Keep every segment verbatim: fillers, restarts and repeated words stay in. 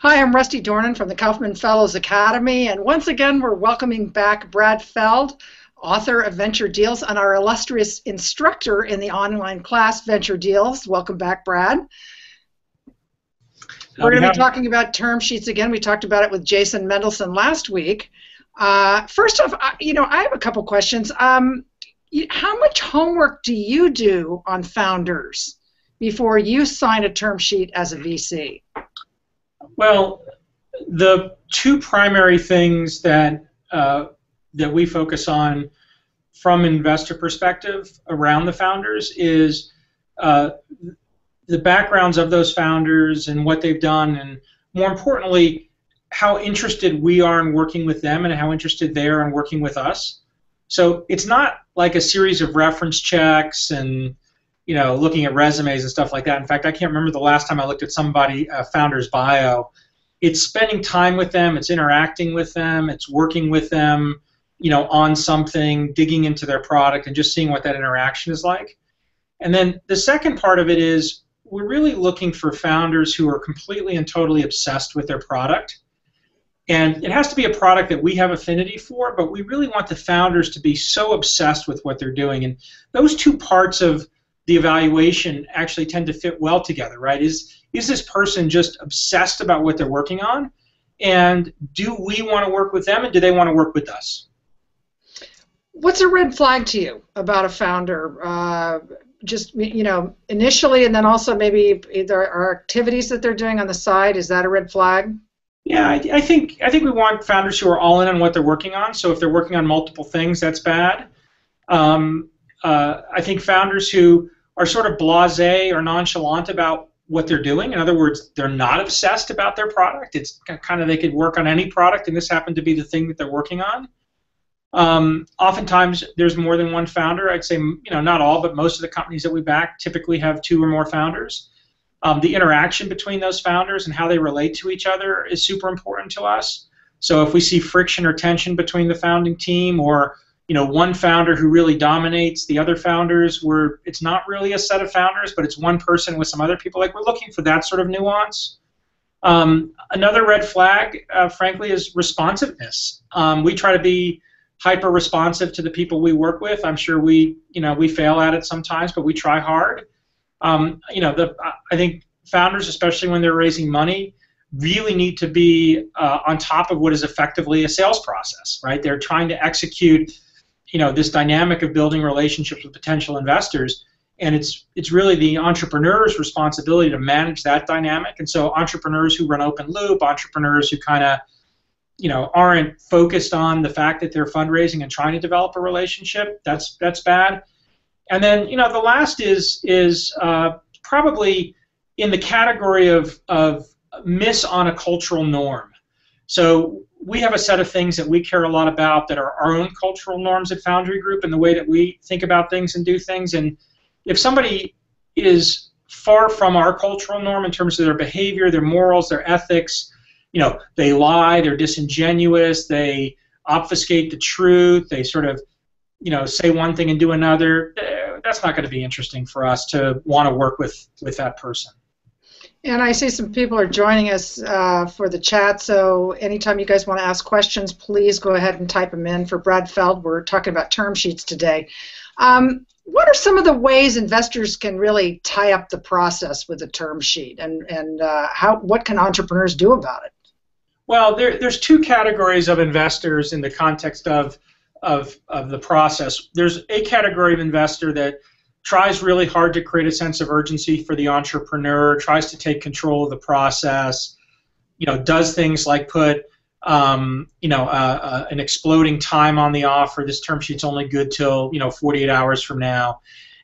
Hi, I'm Rusty Dornan from the Kaufman Fellows Academy, and once again we're welcoming back Brad Feld, author of Venture Deals, and our illustrious instructor in the online class Venture Deals. Welcome back, Brad. We're going to be talking about term sheets again. We talked about it with Jason Mendelson last week. Uh, first off, I, you know, I have a couple questions. Um, you, how much homework do you do on founders before you sign a term sheet as a V C? Well, the two primary things that uh, that we focus on from investor perspective around the founders is uh, the backgrounds of those founders and what they've done, and more importantly, how interested we are in working with them and how interested they are in working with us. So it's not like a series of reference checks and, you know, looking at resumes and stuff like that. In fact, I can't remember the last time I looked at somebody, a founder's bio. It's spending time with them, it's interacting with them, it's working with them, you know, on something, digging into their product and just seeing what that interaction is like. And then the second part of it is we're really looking for founders who are completely and totally obsessed with their product. And it has to be a product that we have affinity for, but we really want the founders to be so obsessed with what they're doing. And those two parts of the evaluation actually tend to fit well together, right? Is, is this person just obsessed about what they're working on? And do we want to work with them, and do they want to work with us? What's a red flag to you about a founder? Uh, just, you know, initially, and then also maybe there are activities that they're doing on the side. Is that a red flag? Yeah, I, I think I think we want founders who are all in on what they're working on. So if they're working on multiple things, that's bad. Um, uh, I think founders who are sort of blasé or nonchalant about what they're doing. In other words, they're not obsessed about their product. It's kind of, they could work on any product, and this happened to be the thing that they're working on. Um, oftentimes, there's more than one founder. I'd say, you know, not all, but most of the companies that we back typically have two or more founders. Um, the interaction between those founders and how they relate to each other is super important to us. So if we see friction or tension between the founding team, or, you know, one founder who really dominates the other founders, where it's not really a set of founders, but it's one person with some other people. Like, we're looking for that sort of nuance. Um, another red flag, uh, frankly, is responsiveness. Um, we try to be hyper responsive to the people we work with. I'm sure we, you know, we fail at it sometimes, but we try hard. Um, you know, the I think founders, especially when they're raising money, really need to be uh, on top of what is effectively a sales process, right? They're trying to execute, you know, this dynamic of building relationships with potential investors, and it's it's really the entrepreneur's responsibility to manage that dynamic. And so entrepreneurs who run open loop, entrepreneurs who kind of, you know, aren't focused on the fact that they're fundraising and trying to develop a relationship, that's that's bad. And then, you know, the last is is uh, probably in the category of of miss on a cultural norm. So we have a set of things that we care a lot about that are our own cultural norms at Foundry Group and the way that we think about things and do things. And if somebody is far from our cultural norm in terms of their behavior, their morals, their ethics, you know, they lie, they're disingenuous, they obfuscate the truth, they sort of, you know, say one thing and do another, that's not going to be interesting for us to want to work with, with that person. And I see some people are joining us uh, for the chat, so anytime you guys want to ask questions, please go ahead and type them in. For Brad Feld, we're talking about term sheets today. Um, what are some of the ways investors can really tie up the process with a term sheet, and, and uh, how, what can entrepreneurs do about it? Well, there, there's two categories of investors in the context of, of, of the process. There's a category of investor that tries really hard to create a sense of urgency for the entrepreneur, tries to take control of the process, you know, does things like put, um, you know, uh, uh, an exploding time on the offer. This term sheet's only good till, you know, forty-eight hours from now.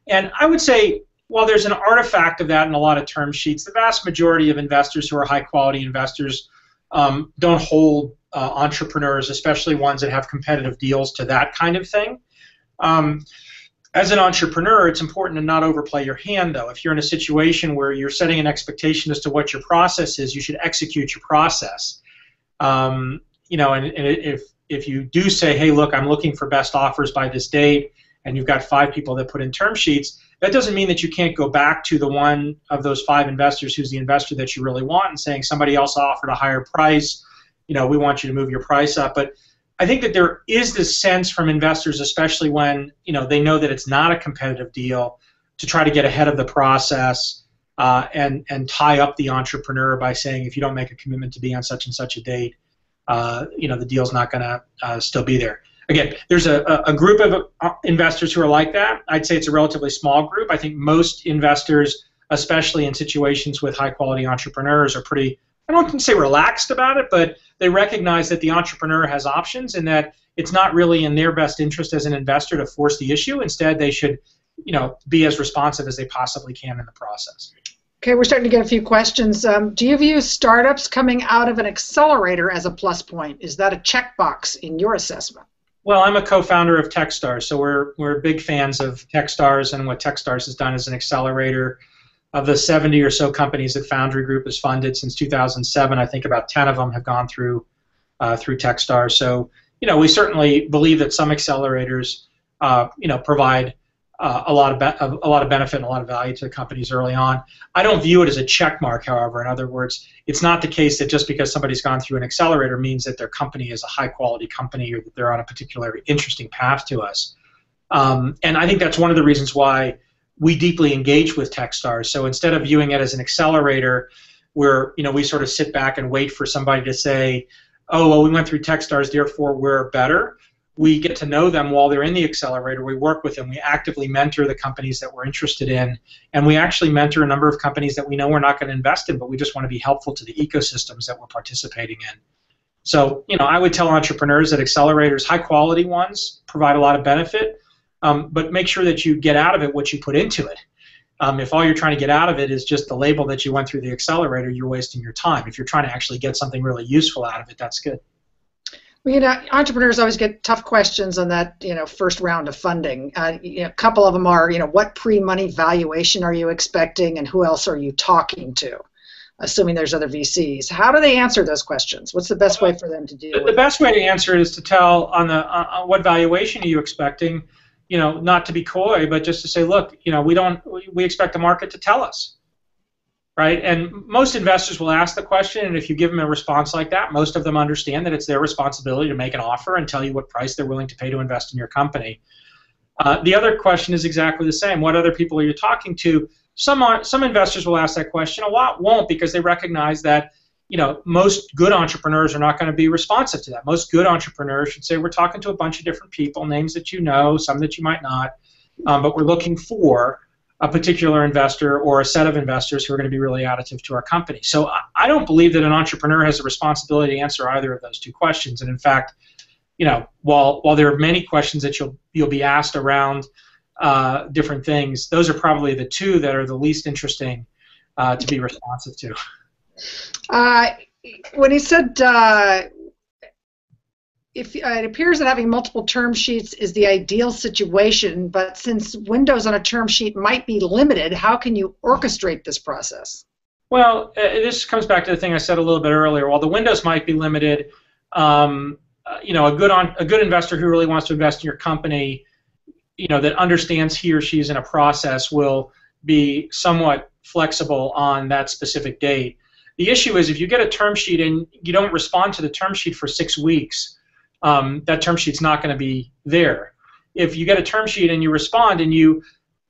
And I would say, while there's an artifact of that in a lot of term sheets, the vast majority of investors who are high-quality investors um, don't hold uh, entrepreneurs, especially ones that have competitive deals, to that kind of thing. Um, As an entrepreneur, it's important to not overplay your hand, though. If you're in a situation where you're setting an expectation as to what your process is, you should execute your process. Um, you know, and, and if if you do say, "Hey, look, I'm looking for best offers by this date," and you've got five people that put in term sheets, That doesn't mean that you can't go back to the one of those five investors who's the investor that you really want and saying somebody else offered a higher price, you know, we want you to move your price up. But I think that there is this sense from investors, especially when, you know, they know that it's not a competitive deal, to try to get ahead of the process uh, and, and tie up the entrepreneur by saying, if you don't make a commitment to be on such and such a date, uh, you know, the deal's not going to uh, still be there. Again, there's a, a group of investors who are like that. I'd say it's a relatively small group. I think most investors, especially in situations with high-quality entrepreneurs, are pretty, I don't say relaxed about it, but they recognize that the entrepreneur has options and that it's not really in their best interest as an investor to force the issue. Instead, they should, you know, be as responsive as they possibly can in the process. Okay, we're starting to get a few questions. Um, do you view startups coming out of an accelerator as a plus point? Is that a checkbox in your assessment? Well, I'm a co-founder of Techstars, so we're we're big fans of Techstars and what Techstars has done as an accelerator. Of the seventy or so companies that Foundry Group has funded since two thousand seven, I think about ten of them have gone through uh, through Techstars. So, you know, we certainly believe that some accelerators, uh, you know, provide uh, a lot of be a lot of benefit and a lot of value to the companies early on. I don't view it as a check mark, however. In other words, it's not the case that just because somebody's gone through an accelerator means that their company is a high-quality company or that they're on a particularly interesting path to us. Um, and I think that's one of the reasons why we deeply engage with Techstars. So instead of viewing it as an accelerator where, you know, we sort of sit back and wait for somebody to say, oh, well, we went through Techstars, therefore we're better, we get to know them while they're in the accelerator. We work with them. We actively mentor the companies that we're interested in. And we actually mentor a number of companies that we know we're not going to invest in, but we just want to be helpful to the ecosystems that we're participating in. So, you know, I would tell entrepreneurs that accelerators, high-quality ones, provide a lot of benefit, um, but make sure that you get out of it what you put into it. Um, if all you're trying to get out of it is just the label that you went through the accelerator, you're wasting your time. If you're trying to actually get something really useful out of it, that's good. Well, you know, entrepreneurs always get tough questions on that, you know, first round of funding. Uh, you know, a couple of them are, you know, what pre-money valuation are you expecting, and who else are you talking to? Assuming there's other V Cs, how do they answer those questions? What's the best way for them to do? The, the best way to answer it is to tell on the uh, what valuation are you expecting. You know, not to be coy, but just to say, look, you know, we don't, we expect the market to tell us. Right? And most investors will ask the question, and if you give them a response like that, most of them understand that it's their responsibility to make an offer and tell you what price they're willing to pay to invest in your company. Uh, the other question is exactly the same. What other people are you talking to? Some are, some investors will ask that question. A lot won't, because they recognize that, you know, most good entrepreneurs are not going to be responsive to that. Most good entrepreneurs should say, we're talking to a bunch of different people, names that you know, some that you might not, um, but we're looking for a particular investor or a set of investors who are going to be really additive to our company. So I don't believe that an entrepreneur has a responsibility to answer either of those two questions. And in fact, you know, while while there are many questions that you'll you'll be asked around uh, different things, those are probably the two that are the least interesting uh, to be responsive to. Uh, when he said, uh, if uh, it appears that having multiple term sheets is the ideal situation, but since windows on a term sheet might be limited, how can you orchestrate this process? Well, uh, this comes back to the thing I said a little bit earlier. While the windows might be limited, um, uh, you know, a good on, a good investor who really wants to invest in your company, you know, that understands he or she's in a process, will be somewhat flexible on that specific date. The issue is if you get a term sheet and you don't respond to the term sheet for six weeks. Um, that term sheet's not going to be there. If you get a term sheet and you respond and you,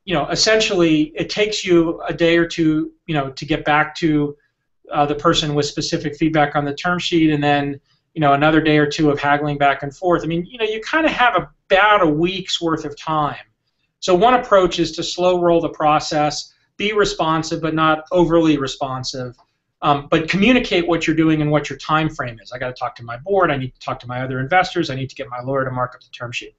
you know, essentially it takes you a day or two, you know, to get back to uh, the person with specific feedback on the term sheet, and then, you know, another day or two of haggling back and forth. I mean, you know, you kind of have about a week's worth of time. So one approach is to slow roll the process, be responsive but not overly responsive. Um, but communicate what you're doing and what your time frame is. I got to talk to my board. I need to talk to my other investors. I need to get my lawyer to mark up the term sheet.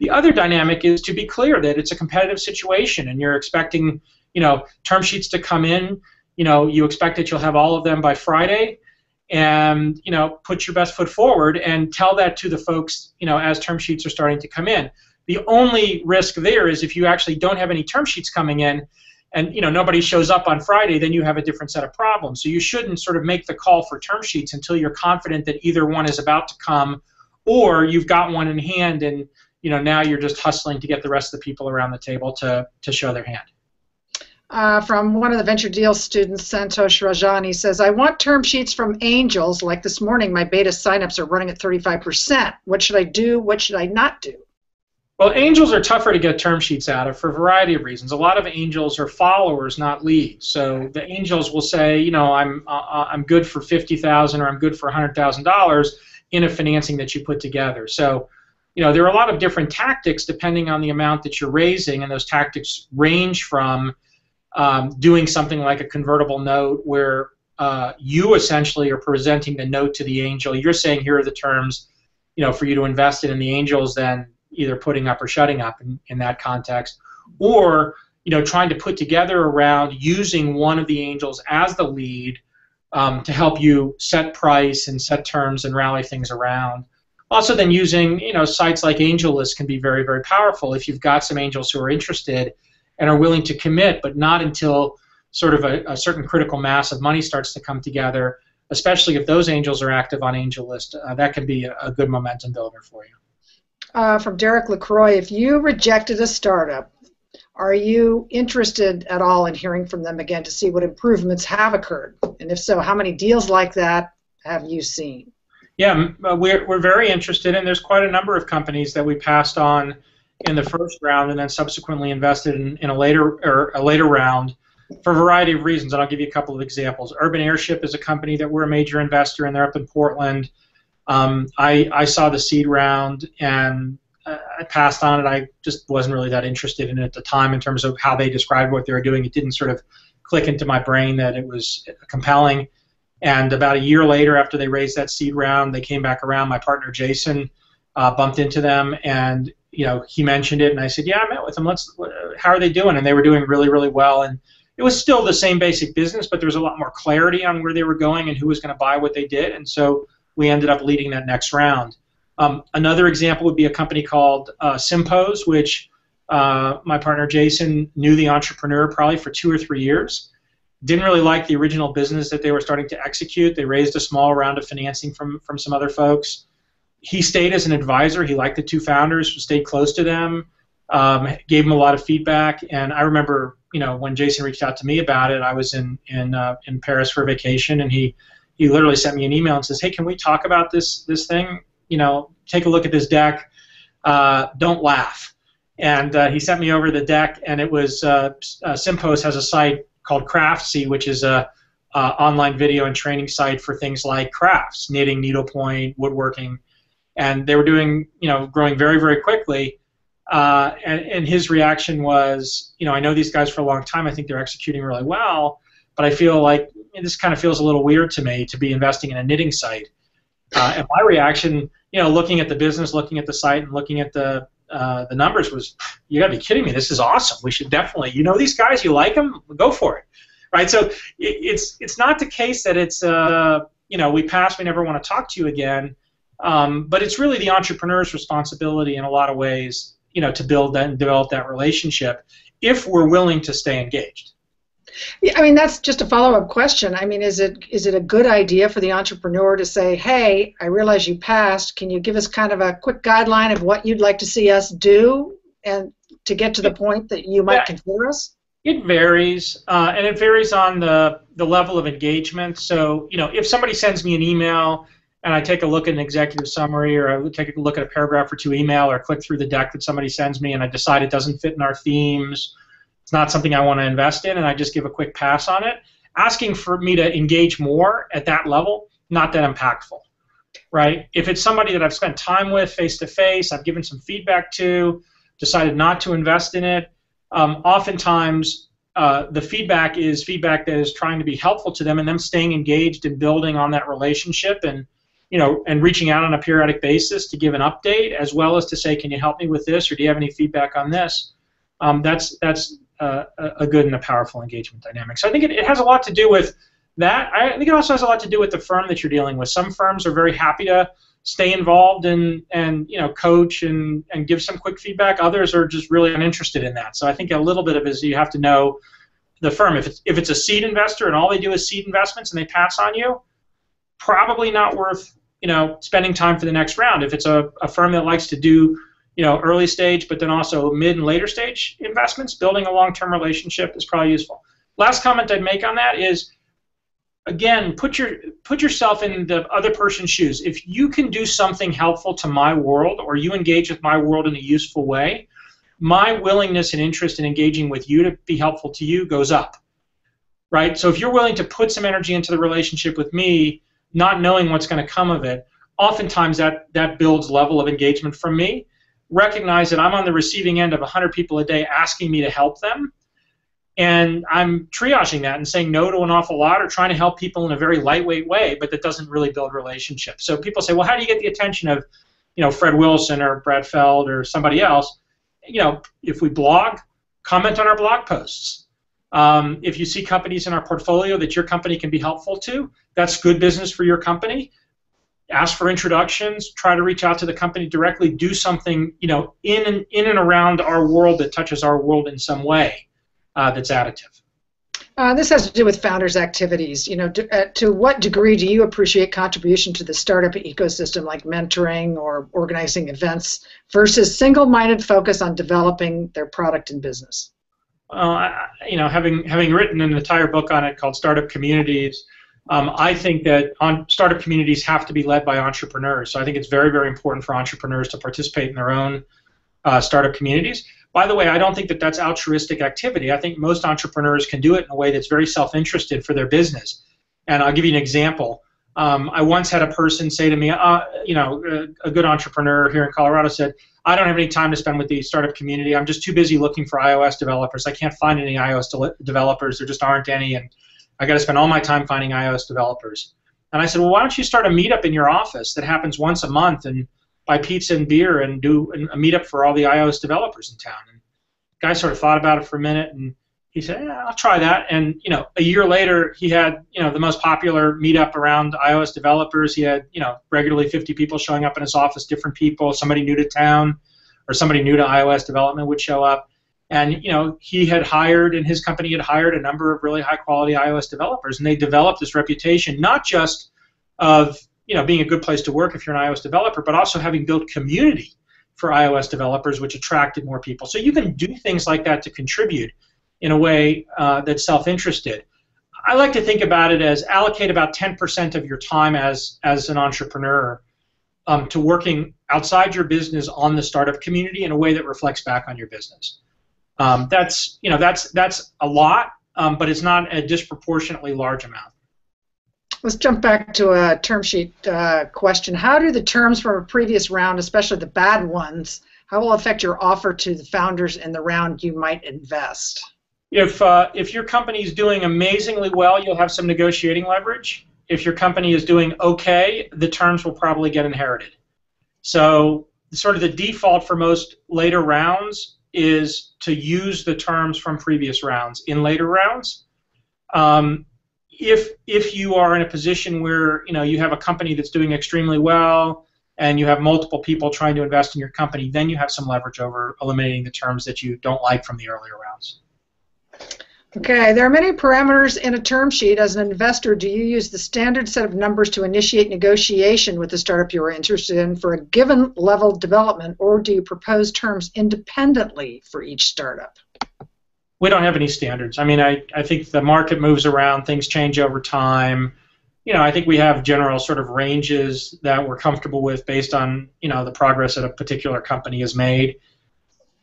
The other dynamic is to be clear that it's a competitive situation, and you're expecting, you know, term sheets to come in. You know, you expect that you'll have all of them by Friday, and, you know, put your best foot forward and tell that to the folks, you know, as term sheets are starting to come in. The only risk there is if you actually don't have any term sheets coming in, and, you know, nobody shows up on Friday, then you have a different set of problems. So you shouldn't sort of make the call for term sheets until you're confident that either one is about to come, or you've got one in hand and you know, now you're just hustling to get the rest of the people around the table to, to show their hand. Uh, from one of the Venture Deals students, Santosh Rajani says, I want term sheets from angels. Like this morning, my beta signups are running at thirty-five percent. What should I do? What should I not do? Well, angels are tougher to get term sheets out of for a variety of reasons. A lot of angels are followers, not leads. So the angels will say, you know, I'm uh, I'm good for fifty thousand dollars or I'm good for one hundred thousand dollars in a financing that you put together. So, you know, there are a lot of different tactics depending on the amount that you're raising, and those tactics range from um, doing something like a convertible note where uh, you essentially are presenting the note to the angel. You're saying here are the terms, you know, for you to invest in, and the angels then either putting up or shutting up in, in that context, or you know, trying to put together around using one of the angels as the lead um, to help you set price and set terms and rally things around. Also, then using you know sites like AngelList can be very, very powerful if you've got some angels who are interested and are willing to commit, but not until sort of a, a certain critical mass of money starts to come together. Especially if those angels are active on AngelList, uh, that can be a, a good momentum builder for you. Uh, from Derek LaCroix, if you rejected a startup, are you interested at all in hearing from them again to see what improvements have occurred? And if so, how many deals like that have you seen? Yeah, we're, we're very interested, and there's quite a number of companies that we passed on in the first round and then subsequently invested in, in a later or a later round for a variety of reasons, and I'll give you a couple of examples. Urban Airship is a company that we're a major investor in. They're up in Portland. Um, I, I saw the seed round and uh, I passed on it. I just wasn't really that interested in it at the time in terms of how they described what they were doing. It didn't sort of click into my brain that it was compelling. And about a year later, after they raised that seed round, they came back around. My partner Jason uh, bumped into them, and you know he mentioned it, and I said, "Yeah, I met with them. Let's. How are they doing?" And they were doing really, really well. And it was still the same basic business, but there was a lot more clarity on where they were going and who was going to buy what they did, and so we ended up leading that next round. Um, another example would be a company called uh, Simpos, which uh, my partner Jason knew the entrepreneur probably for two or three years. Didn't really like the original business that they were starting to execute. They raised a small round of financing from, from some other folks. He stayed as an advisor. He liked the two founders, stayed close to them, um, gave them a lot of feedback. And I remember, you know, when Jason reached out to me about it, I was in, in, uh, in Paris for vacation, and he He literally sent me an email and says, "Hey, can we talk about this this thing? You know, take a look at this deck. Uh, don't laugh." And uh, he sent me over the deck, and it was uh, uh, Simpos has a site called Craftsy, which is a uh, online video and training site for things like crafts, knitting, needlepoint, woodworking, and they were doing you know growing very, very quickly. Uh, and, and his reaction was, you know, "I know these guys for a long time. I think they're executing really well, but I feel like this kind of feels a little weird to me to be investing in a knitting site." Uh, and my reaction, you know, looking at the business, looking at the site, and looking at the uh, the numbers was, "You got to be kidding me! This is awesome. We should definitely, you know, these guys. You like them? Go for it, right?" So it, it's it's not the case that it's uh, you know we passed. We never want to talk to you again. Um, but it's really the entrepreneur's responsibility in a lot of ways, you know, to build that and develop that relationship if we're willing to stay engaged. Yeah, I mean, that's just a follow-up question. I mean, is it is it a good idea for the entrepreneur to say, "Hey, I realize you passed. Can you give us kind of a quick guideline of what you'd like to see us do and to get to the point that you might yeah, consider us?" It varies, uh, and it varies on the, the level of engagement. So, you know, if somebody sends me an email and I take a look at an executive summary, or I take a look at a paragraph or two email, or click through the deck that somebody sends me and I decide it doesn't fit in our themes, it's not something I want to invest in, and I just give a quick pass on it, asking for me to engage more at that level, not that impactful, right? If it's somebody that I've spent time with face-to-face, I've given some feedback to, decided not to invest in it, um, oftentimes uh, the feedback is feedback that is trying to be helpful to them, and them staying engaged and building on that relationship, and you know, and reaching out on a periodic basis to give an update, as well as to say, "Can you help me with this?" or "Do you have any feedback on this?" Um, that's that's Uh, a good and a powerful engagement dynamic. So I think it, it has a lot to do with that. I think it also has a lot to do with the firm that you're dealing with. Some firms are very happy to stay involved and, and you know, coach and, and give some quick feedback. Others are just really uninterested in that. So I think a little bit of it is you have to know the firm. If it's, if it's a seed investor and all they do is seed investments and they pass on you, probably not worth, you know, spending time for the next round. If it's a, a firm that likes to do you know, early stage, but then also mid and later stage investments, building a long-term relationship is probably useful. Last comment I'd make on that is, again, put your put yourself in the other person's shoes. If you can do something helpful to my world, or you engage with my world in a useful way, my willingness and interest in engaging with you to be helpful to you goes up, right? So if you're willing to put some energy into the relationship with me, not knowing what's going to come of it, oftentimes that, that builds level of engagement from me. Recognize that I'm on the receiving end of one hundred people a day asking me to help them, and I'm triaging that and saying no to an awful lot, or trying to help people in a very lightweight way, but that doesn't really build relationships. So people say, well, how do you get the attention of, you know, Fred Wilson or Brad Feld or somebody else? You know, if we blog, comment on our blog posts. Um, if you see companies in our portfolio that your company can be helpful to, that's good business for your company. Ask for introductions. Try to reach out to the company directly. Do something, you know, in and in and around our world that touches our world in some way uh, that's additive. Uh, this has to do with founders' activities. You know, to, uh, to what degree do you appreciate contribution to the startup ecosystem, like mentoring or organizing events, versus single-minded focus on developing their product and business? Uh, you know, having having written an entire book on it called Startup Communities, um, I think that on, startup communities have to be led by entrepreneurs. So I think it's very, very important for entrepreneurs to participate in their own uh, startup communities. By the way, I don't think that that's altruistic activity. I think most entrepreneurs can do it in a way that's very self-interested for their business. And I'll give you an example. Um, I once had a person say to me, uh, you know, a good entrepreneur here in Colorado said, I don't have any time to spend with the startup community. I'm just too busy looking for iOS developers. I can't find any iOS de- developers. There just aren't any, and I got to spend all my time finding iOS developers. And I said, well, why don't you start a meetup in your office that happens once a month, and buy pizza and beer and do a meetup for all the iOS developers in town. And the guy sort of thought about it for a minute, and he said, yeah, I'll try that. And, you know, a year later, he had, you know, the most popular meetup around iOS developers. He had, you know, regularly fifty people showing up in his office, different people. Somebody new to town or somebody new to iOS development would show up. And, you know, he had hired, and his company had hired a number of really high-quality iOS developers, and they developed this reputation not just of, you know, being a good place to work if you're an iOS developer, but also having built community for iOS developers, which attracted more people. So you can do things like that to contribute in a way uh, that's self-interested. I like to think about it as allocate about ten percent of your time as, as an entrepreneur um, to working outside your business on the startup community in a way that reflects back on your business. Um, that's, you know, that's, that's a lot, um, but it's not a disproportionately large amount. Let's jump back to a term sheet uh, question. How do the terms from a previous round, especially the bad ones, how will affect your offer to the founders in the round you might invest? If uh, if your company is doing amazingly well, you'll have some negotiating leverage. If your company is doing okay, the terms will probably get inherited. So sort of the default for most later rounds is to use the terms from previous rounds in later rounds. Um, If if you are in a position where, you know, you have a company that's doing extremely well and you have multiple people trying to invest in your company, then you have some leverage over eliminating the terms that you don't like from the earlier rounds. Okay. There are many parameters in a term sheet. As an investor, do you use the standard set of numbers to initiate negotiation with the startup you are interested in for a given level of development, or do you propose terms independently for each startup? We don't have any standards. I mean, I, I think the market moves around, things change over time. You know, I think we have general sort of ranges that we're comfortable with based on, you know, the progress that a particular company has made.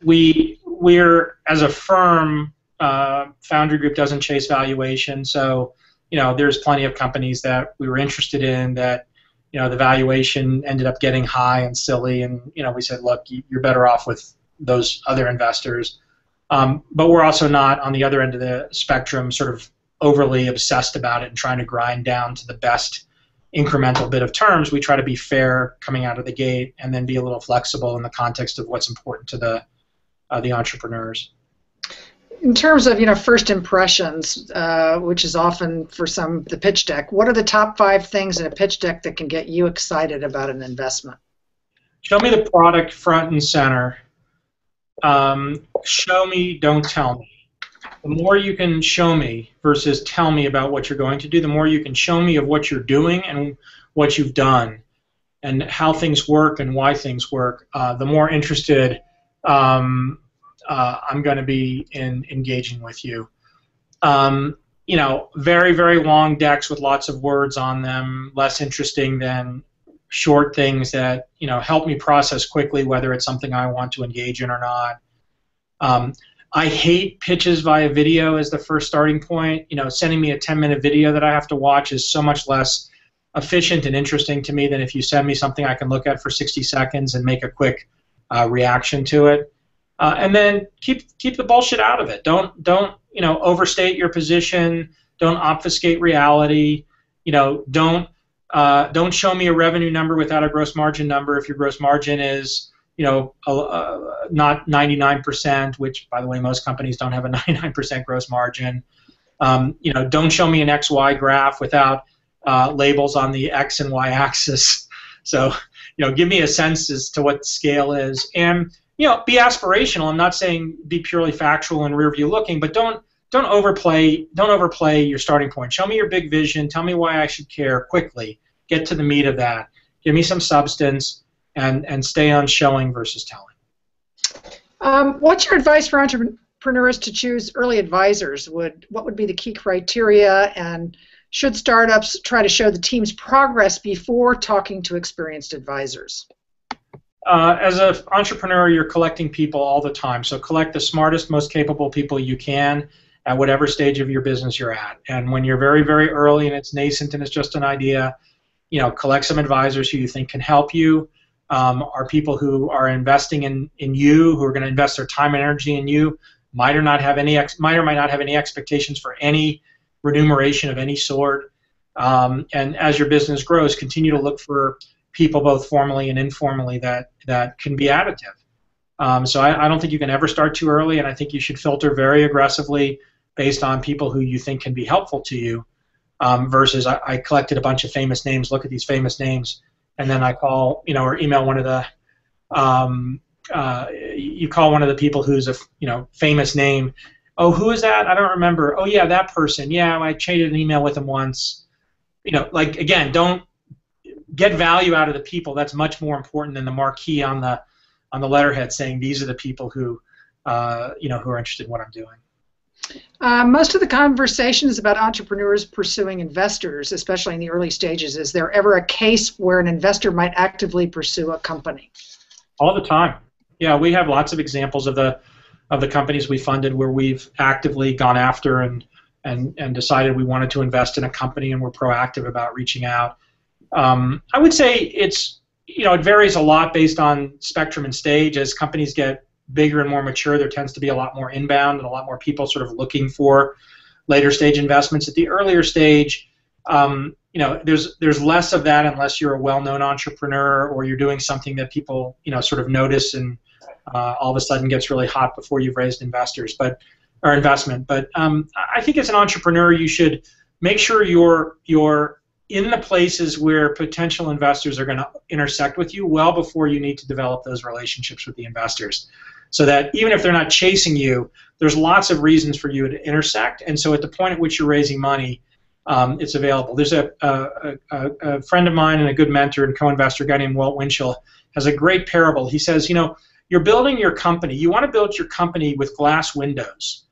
We, we're, as a firm, uh, Foundry Group doesn't chase valuation, so, you know, there's plenty of companies that we were interested in that, you know, the valuation ended up getting high and silly, and, you know, we said, look, you're better off with those other investors. Um, but we're also not, on the other end of the spectrum, sort of overly obsessed about it and trying to grind down to the best incremental bit of terms. We try to be fair coming out of the gate and then be a little flexible in the context of what's important to the uh, the entrepreneurs. In terms of, you know, first impressions, uh, which is often for some the pitch deck, what are the top five things in a pitch deck that can get you excited about an investment? Show me the product front and center. Um, show me, don't tell me. The more you can show me versus tell me about what you're going to do, the more you can show me of what you're doing and what you've done, and how things work and why things work, uh, the more interested um, uh, I'm going to be in engaging with you. Um, you know, very, very long decks with lots of words on them, less interesting than short things that, you know, help me process quickly whether it's something I want to engage in or not. Um, I hate pitches via video as the first starting point. You know, sending me a ten minute video that I have to watch is so much less efficient and interesting to me than if you send me something I can look at for sixty seconds and make a quick uh, reaction to it. Uh, and then keep keep the bullshit out of it. Don't don't you know overstate your position. Don't obfuscate reality. You know, don't uh, don't show me a revenue number without a gross margin number if your gross margin is, you know, uh, not ninety-nine percent, which, by the way, most companies don't have a ninety-nine percent gross margin. Um, you know, don't show me an X Y graph without uh, labels on the X and Y axis. So, you know, give me a sense as to what scale is. And, you know, be aspirational. I'm not saying be purely factual and rearview looking, but don't don't overplay don't overplay your starting point. Show me your big vision. Tell me why I should care quickly. Get to the meat of that. Give me some substance. And, and stay on showing versus telling. Um, what's your advice for entrepreneurs to choose early advisors? Would, what would be the key criteria? And should startups try to show the team's progress before talking to experienced advisors? Uh, as an entrepreneur, you're collecting people all the time. So collect the smartest, most capable people you can at whatever stage of your business you're at. And when you're very, very early and it's nascent and it's just an idea, you know, collect some advisors who you think can help you. Um, are people who are investing in, in you, who are going to invest their time and energy in you, might or not have any ex might or might not have any expectations for any remuneration of any sort. Um, and as your business grows, continue to look for people both formally and informally that that can be additive. Um, so I, I don't think you can ever start too early, and I think you should filter very aggressively based on people who you think can be helpful to you. Um, versus, I, I collected a bunch of famous names. Look at these famous names. And then I call, you know, or email one of the, um, uh, you call one of the people who's a, you know, famous name. Oh, who is that? I don't remember. Oh, yeah, that person. Yeah, I traded an email with him once. You know, like, again, don't get value out of the people. That's much more important than the marquee on the on the letterhead saying these are the people who, uh, you know, who are interested in what I'm doing. Uh, most of the conversation is about entrepreneurs pursuing investors, especially in the early stages. Is there ever a case where an investor might actively pursue a company? All the time. Yeah, we have lots of examples of the of the companies we funded where we've actively gone after and and, and decided we wanted to invest in a company and we're proactive about reaching out. Um, I would say it's, you know, it varies a lot based on spectrum and stage. As companies get bigger and more mature, there tends to be a lot more inbound and a lot more people sort of looking for later stage investments. At the earlier stage, um, you know, there's there's less of that unless you're a well-known entrepreneur or you're doing something that people, you know, sort of notice and uh, all of a sudden gets really hot before you've raised investors, but or investment. But um, I think as an entrepreneur, you should make sure you're you're in the places where potential investors are going to intersect with you well before you need to develop those relationships with the investors. So that even if they're not chasing you, there's lots of reasons for you to intersect. And so at the point at which you're raising money, um, it's available. There's a, a, a, a friend of mine and a good mentor and co-investor, a guy named Walt Winchell, has a great parable. He says, you know, you're building your company. You want to build your company with glass windows.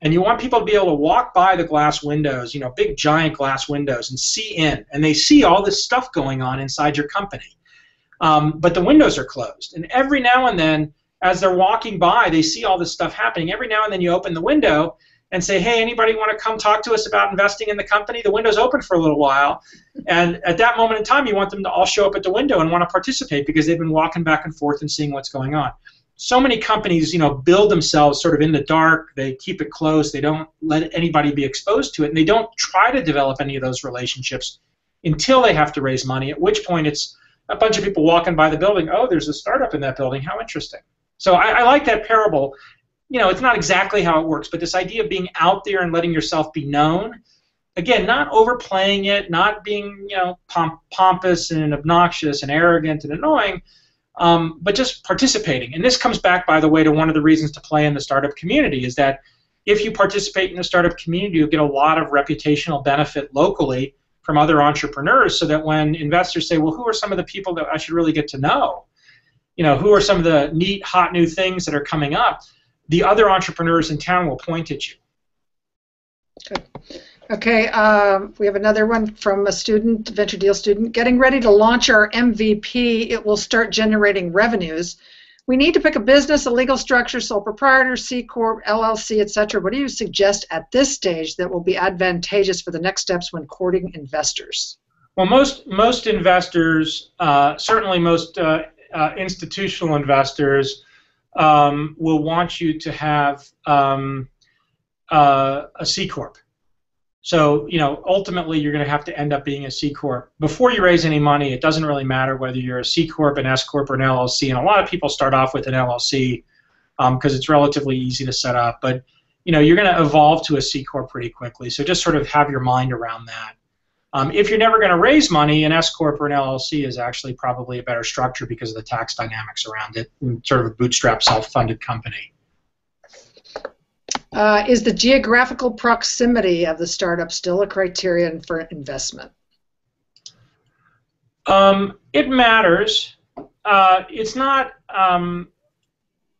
And you want people to be able to walk by the glass windows, you know, big giant glass windows, and see in. And they see all this stuff going on inside your company. Um, but the windows are closed. And every now and then, as they're walking by, they see all this stuff happening. Every now and then you open the window and say, hey, anybody want to come talk to us about investing in the company? The window's open for a little while. And at that moment in time, you want them to all show up at the window and want to participate because they've been walking back and forth and seeing what's going on. So many companies, you know, build themselves sort of in the dark. They keep it closed. They don't let anybody be exposed to it. And they don't try to develop any of those relationships until they have to raise money, at which point it's a bunch of people walking by the building. Oh, there's a startup in that building. How interesting. So I, I like that parable. You know, it's not exactly how it works, but this idea of being out there and letting yourself be known, again, not overplaying it, not being, you know, pomp pompous and obnoxious and arrogant and annoying, um, but just participating. And this comes back, by the way, to one of the reasons to play in the startup community is that if you participate in the startup community, you get a lot of reputational benefit locally from other entrepreneurs, so that when investors say, well, who are some of the people that I should really get to know? You know, who are some of the neat, hot, new things that are coming up? The other entrepreneurs in town will point at you. Good. Okay, um, we have another one from a student, Venture Deal student. Getting ready to launch our M V P. It will start generating revenues. We need to pick a business, a legal structure, sole proprietor, C Corp, L L C, et cetera. What do you suggest at this stage that will be advantageous for the next steps when courting investors? Well, most most investors, uh, certainly most uh, uh, institutional investors, um, will want you to have um, uh, a C Corp. So, you know, ultimately you're going to have to end up being a C Corp. Before you raise any money, it doesn't really matter whether you're a C Corp, an S Corp, or an L L C. And a lot of people start off with an L L C um, because it's relatively easy to set up. But, you know, you're going to evolve to a C Corp pretty quickly. So just sort of have your mind around that. Um, if you're never going to raise money, an S Corp or an L L C is actually probably a better structure because of the tax dynamics around it, and sort of a bootstrap self-funded company. Uh, is the geographical proximity of the startup still a criterion for investment? Um, it matters. Uh, it's not. Um,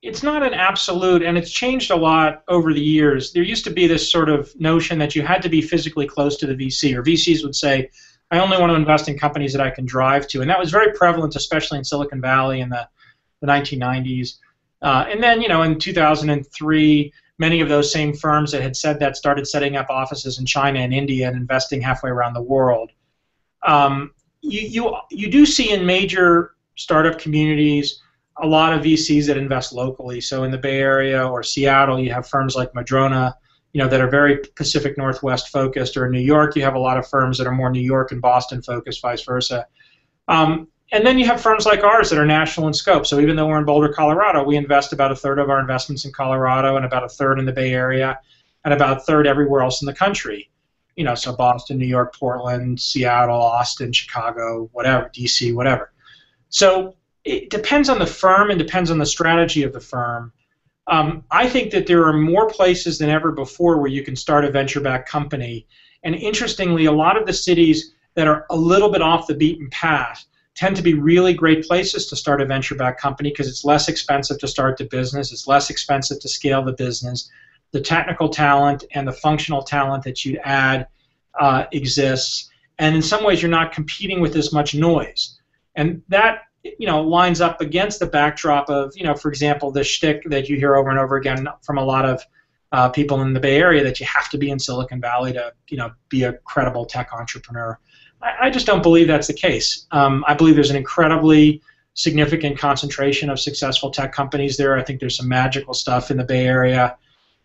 it's not an absolute, and it's changed a lot over the years. There used to be this sort of notion that you had to be physically close to the V C, or V Cs would say, "I only want to invest in companies that I can drive to," and that was very prevalent, especially in Silicon Valley in the, the nineteen nineties. Uh, and then, you know, in two thousand three. Many of those same firms that had said that started setting up offices in China and India and investing halfway around the world. Um, you, you, you do see in major startup communities a lot of V Cs that invest locally. So in the Bay Area or Seattle, you have firms like Madrona, you know, that are very Pacific Northwest focused, or in New York, you have a lot of firms that are more New York and Boston focused, vice versa. Um, And then you have firms like ours that are national in scope. So even though we're in Boulder, Colorado, we invest about a third of our investments in Colorado and about a third in the Bay Area and about a third everywhere else in the country. You know, so Boston, New York, Portland, Seattle, Austin, Chicago, whatever, D C, whatever. So it depends on the firm and depends on the strategy of the firm. Um, I think that there are more places than ever before where you can start a venture-backed company. And interestingly, a lot of the cities that are a little bit off the beaten path tend to be really great places to start a venture-backed company because it's less expensive to start the business, it's less expensive to scale the business, the technical talent and the functional talent that you add uh, exists, and in some ways you're not competing with as much noise. And that, you know, lines up against the backdrop of, you know, for example, the shtick that you hear over and over again from a lot of uh, people in the Bay Area that you have to be in Silicon Valley to, you know, be a credible tech entrepreneur. I just don't believe that's the case. Um, I believe there's an incredibly significant concentration of successful tech companies there. I think there's some magical stuff in the Bay Area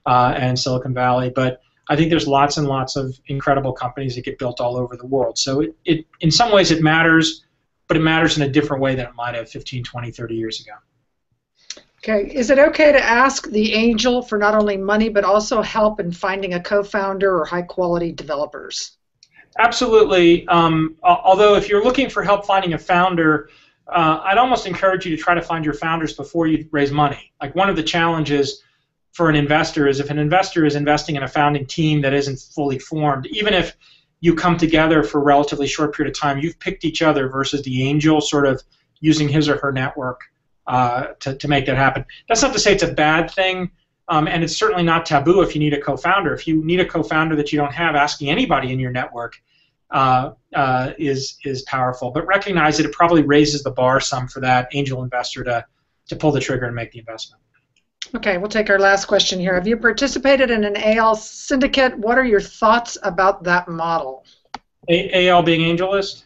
uh, and Silicon Valley, but I think there's lots and lots of incredible companies that get built all over the world. So it, it, in some ways it matters, but it matters in a different way than it might have fifteen, twenty, thirty years ago. Okay. Is it okay to ask the angel for not only money but also help in finding a co-founder or high-quality developers? Absolutely. Um, although if you're looking for help finding a founder, uh, I'd almost encourage you to try to find your founders before you raise money. Like, one of the challenges for an investor is if an investor is investing in a founding team that isn't fully formed, even if you come together for a relatively short period of time, you've picked each other versus the angel sort of using his or her network uh, to, to make that happen. That's not to say it's a bad thing. Um, and it's certainly not taboo if you need a co-founder. If you need a co-founder that you don't have, asking anybody in your network uh, uh, is is powerful. But recognize that it probably raises the bar some for that angel investor to, to pull the trigger and make the investment. Okay, we'll take our last question here. Have you participated in an A L syndicate? What are your thoughts about that model? A AL being AngelList?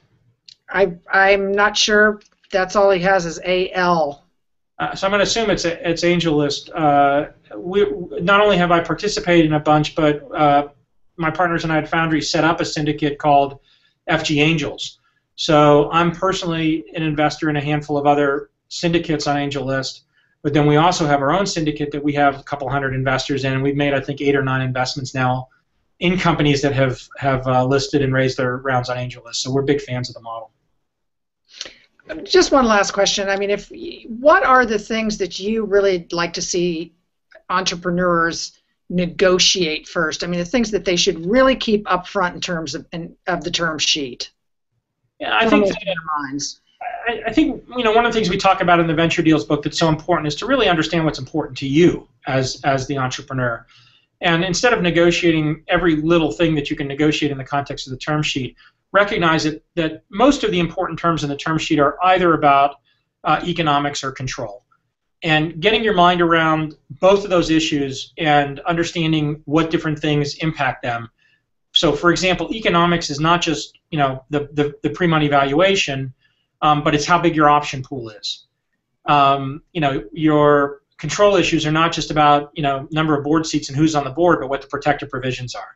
I, I'm not sure. That's all he has is A L. Uh, so I'm going to assume it's a, it's AngelList. Uh, we, not only have I participated in a bunch, but uh, my partners and I at Foundry set up a syndicate called F G Angels. So I'm personally an investor in a handful of other syndicates on AngelList, but then we also have our own syndicate that we have a couple hundred investors in, and we've made, I think, eight or nine investments now in companies that have, have uh, listed and raised their rounds on AngelList. So we're big fans of the model. Just one last question. I mean, if what are the things that you really like to see entrepreneurs negotiate first? I mean, the things that they should really keep up front in terms of in, of the term sheet. Yeah, I think that, minds. I, I think you know one of the things we talk about in the Venture Deals book that's so important is to really understand what's important to you as as the entrepreneur. And instead of negotiating every little thing that you can negotiate in the context of the term sheet, recognize that, that most of the important terms in the term sheet are either about uh, economics or control. And getting your mind around both of those issues and understanding what different things impact them. So, for example, economics is not just you know the, the, the pre-money valuation, um, but it's how big your option pool is. Um, you know, your... Control issues are not just about you know number of board seats and who's on the board, but what the protective provisions are.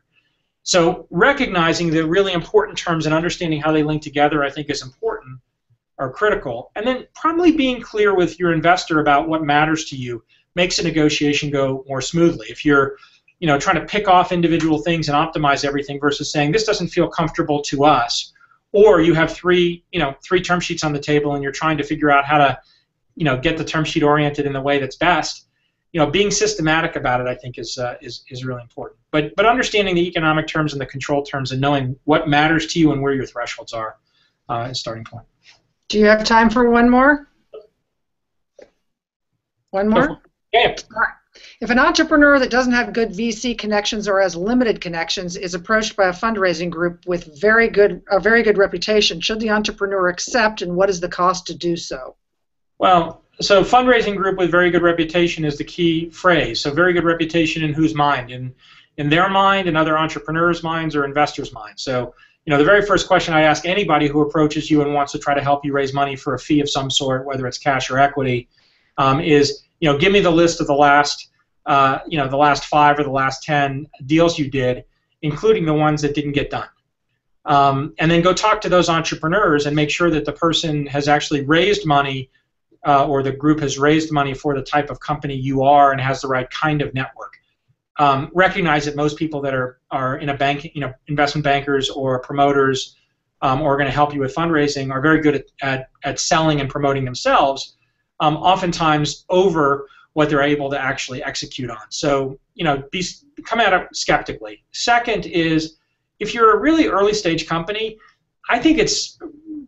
So recognizing the really important terms and understanding how they link together, I think, is important or critical. And then probably being clear with your investor about what matters to you makes a negotiation go more smoothly. If you're you know trying to pick off individual things and optimize everything versus saying this doesn't feel comfortable to us, or you have three you know three term sheets on the table and you're trying to figure out how to you know, get the term sheet oriented in the way that's best, you know, being systematic about it, I think, is, uh, is, is really important. But, but understanding the economic terms and the control terms and knowing what matters to you and where your thresholds are uh, is starting point. Do you have time for one more? One more? Yeah. If an entrepreneur that doesn't have good V C connections or has limited connections is approached by a fundraising group with very good, a very good reputation, should the entrepreneur accept, and what is the cost to do so? Well, so fundraising group with very good reputation is the key phrase. So very good reputation in whose mind? In, in their mind, in other entrepreneurs' minds, or investors' minds. So, you know, the very first question I ask anybody who approaches you and wants to try to help you raise money for a fee of some sort, whether it's cash or equity, um, is, you know, give me the list of the last, uh, you know, the last five or the last ten deals you did, including the ones that didn't get done. Um, and then go talk to those entrepreneurs and make sure that the person has actually raised money Uh, or the group has raised money for the type of company you are and has the right kind of network. Um, recognize that most people that are, are in a bank, you know, investment bankers or promoters um, or are going to help you with fundraising are very good at, at, at selling and promoting themselves, um, oftentimes over what they're able to actually execute on. So, you know, be, come at it skeptically. Second is, if you're a really early stage company, I think it's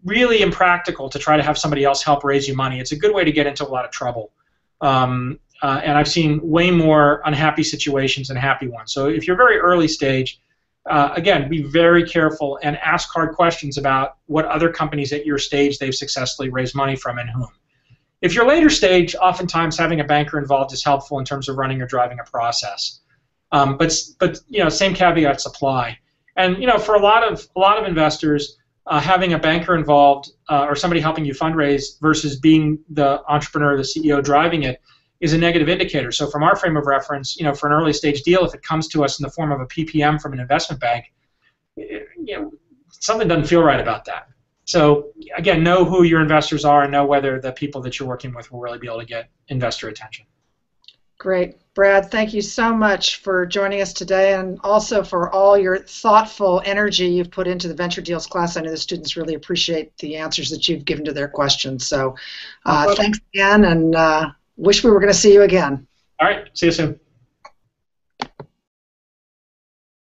really impractical to try to have somebody else help raise you money. It's a good way to get into a lot of trouble. Um, uh, and I've seen way more unhappy situations than happy ones. So if you're very early stage, uh, again, be very careful and ask hard questions about what other companies at your stage they've successfully raised money from and whom. If you're later stage, oftentimes having a banker involved is helpful in terms of running or driving a process. Um, but, but you know, same caveats apply. And you know, for a lot of, a lot of investors, Uh, having a banker involved uh, or somebody helping you fundraise versus being the entrepreneur or the C E O driving it is a negative indicator. So from our frame of reference, you know, for an early stage deal, if it comes to us in the form of a P P M from an investment bank, it, you know, something doesn't feel right about that. So again, know who your investors are and know whether the people that you're working with will really be able to get investor attention. Great. Brad, thank you so much for joining us today and also for all your thoughtful energy you've put into the Venture Deals class. I know the students really appreciate the answers that you've given to their questions. So uh, thanks again, and uh, wish we were going to see you again. All right. See you soon.